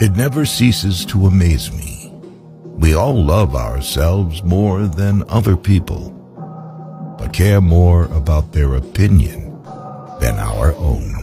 It never ceases to amaze me. We all love ourselves more than other people, but care more about their opinion than our own.